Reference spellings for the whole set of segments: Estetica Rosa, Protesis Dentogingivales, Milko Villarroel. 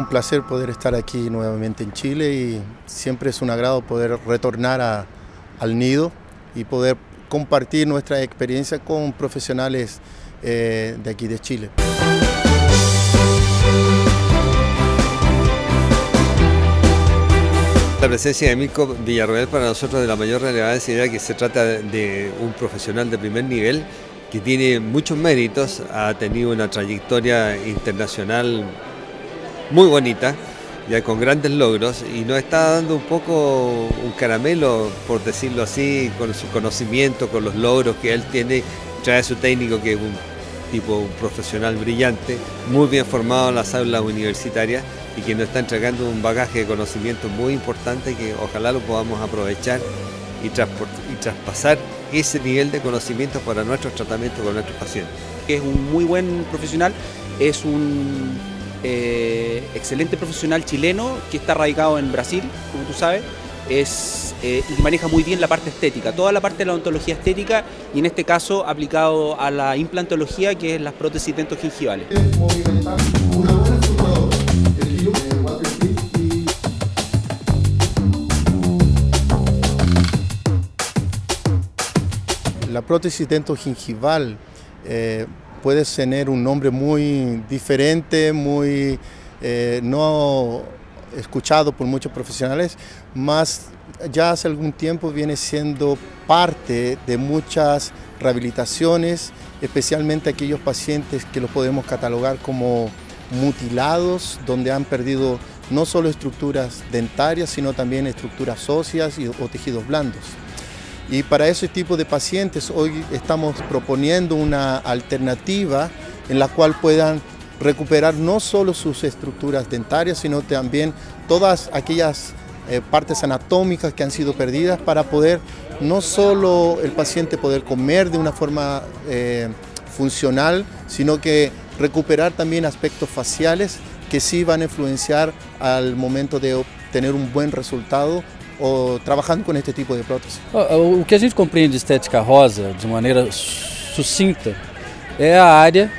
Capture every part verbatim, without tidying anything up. un placer poder estar aquí nuevamente en Chile y siempre es un agrado poder retornar a, al nido y poder compartir nuestra experiencia con profesionales eh, de aquí de Chile. La presencia de Milko Villarroel para nosotros es de la mayor relevancia, ya que se trata de un profesional de primer nivel que tiene muchos méritos, ha tenido una trayectoria internacional muy bonita, ya con grandes logros, y nos está dando un poco un caramelo, por decirlo así, con su conocimiento, con los logros que él tiene. Trae su técnico, que es un tipo, un profesional brillante, muy bien formado en las aulas universitarias, y que nos está entregando un bagaje de conocimiento muy importante que ojalá lo podamos aprovechar y, y traspasar ese nivel de conocimiento para nuestros tratamientos con nuestros pacientes. Es un muy buen profesional, es un eh, excelente profesional chileno que está radicado en Brasil, como tú sabes, es, eh, y maneja muy bien la parte estética, toda la parte de la odontología estética y en este caso aplicado a la implantología, que es las prótesis dentogingivales. La prótesis dentogingival eh, puede tener un nombre muy diferente, muy eh, no escuchado por muchos profesionales, mas ya hace algún tiempo viene siendo parte de muchas rehabilitaciones, especialmente aquellos pacientes que los podemos catalogar como mutilados, donde han perdido no solo estructuras dentarias, sino también estructuras óseas y, o tejidos blandos. Y para ese tipo de pacientes hoy estamos proponiendo una alternativa en la cual puedan recuperar no solo sus estructuras dentarias, sino también todas aquellas eh, partes anatómicas que han sido perdidas, para poder no solo el paciente poder comer de una forma eh, funcional, sino que recuperar también aspectos faciales que sí van a influenciar al momento de obtener un buen resultado ou trabalhando com este tipo de prótese. O que a gente compreende de estética rosa, de maneira sucinta, é a área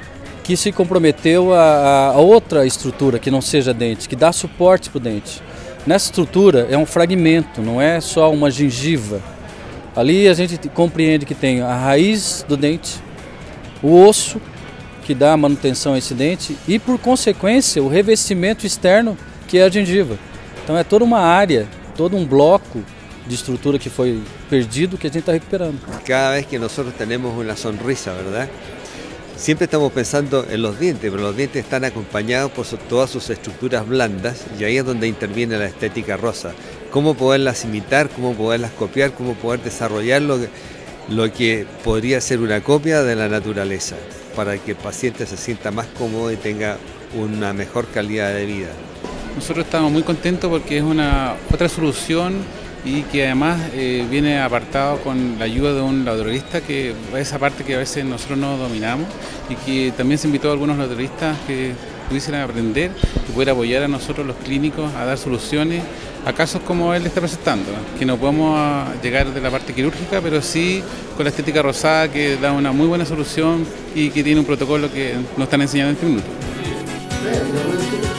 que se comprometeu a, a outra estrutura que não seja dente, que dá suporte para o dente. Nessa estrutura é um fragmento, não é só uma gengiva. Ali a gente compreende que tem a raiz do dente, o osso que dá manutenção a esse dente e, por consequência, o revestimento externo que é a gengiva. Então é toda uma área, todo un bloco de estructura que fue perdido que a gente está recuperando. Cada vez que nosotros tenemos una sonrisa, ¿verdad? Siempre estamos pensando en los dientes, pero los dientes están acompañados por todas sus estructuras blandas y ahí es donde interviene la estética rosa. Cómo poderlas imitar, cómo poderlas copiar, cómo poder desarrollar lo que, lo que podría ser una copia de la naturaleza, para que el paciente se sienta más cómodo y tenga una mejor calidad de vida. Nosotros estamos muy contentos porque es una otra solución y que además eh, viene apartado con la ayuda de un laboratorista, que esa parte que a veces nosotros no dominamos, y que también se invitó a algunos laboratoristas que pudiesen aprender, que pudieran apoyar a nosotros los clínicos a dar soluciones a casos como él está presentando, que no podemos llegar de la parte quirúrgica, pero sí con la estética rosada, que da una muy buena solución y que tiene un protocolo que nos están enseñando en este minuto.